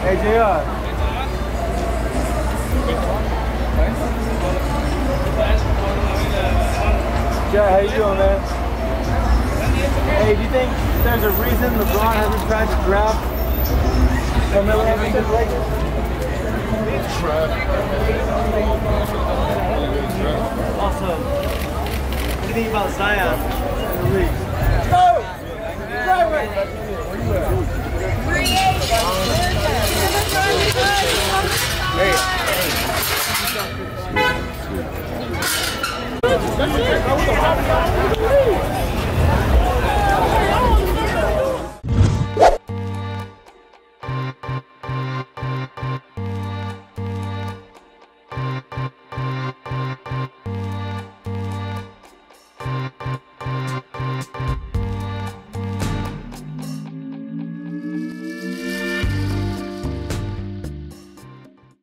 Hey, J.R. J.R., how you doing, man? Hey, do you think there's a reason LeBron hasn't tried to grab Carmelo Anthony's leg? Also, what do you think about Zion in the league? Oh! Hey! Hey! That's it!